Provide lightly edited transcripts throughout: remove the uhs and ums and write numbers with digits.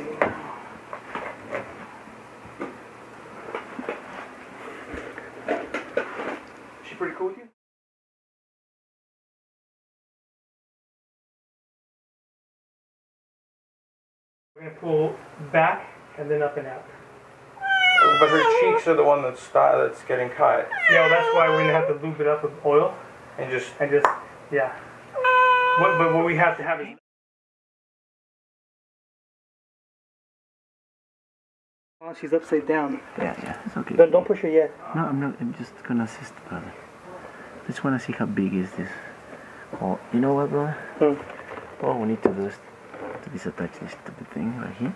see. She pretty cool with you? We're going to pull back and then up and out. But her cheeks are the one that's getting cut. Yeah, well, that's why we're going to have to lube it up with oil. And just yeah. But what we have to have is... Oh, she's upside down. Yeah, it's okay. Don't push her yet. No, I'm not. I'm just going to assist, brother. I just want to see how big is this. Oh, you know what, brother? Oh, we need to do this. To disattach this stupid thing right here.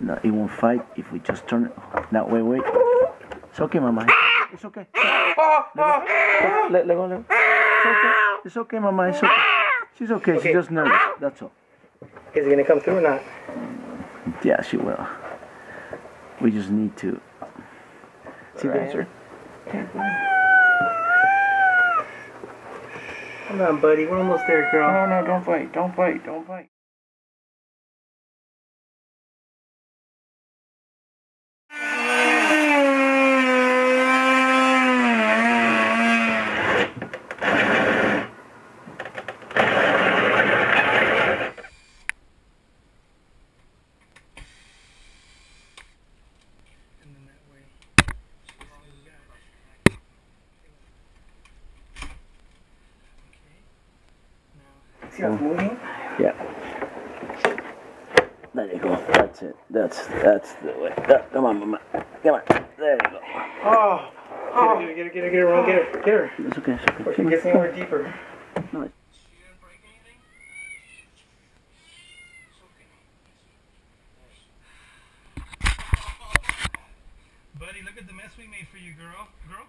No, it won't fight if we just turn it. No, wait. It's okay, Mama. It's okay. Let go. It's okay, Mama. It's okay. She's okay. She's just nervous. That's all. Is it going to come through or not? Yeah, she will. We just need to see the answer. Come on, buddy. We're almost there, girl. No, don't fight. Moving? Yeah. There you go. That's it. That's the way. Come on, Mama. Come on. There you go. Oh. Get her. It's okay. Or she gets anywhere deeper. No. Buddy, look at the mess we made for you, girl.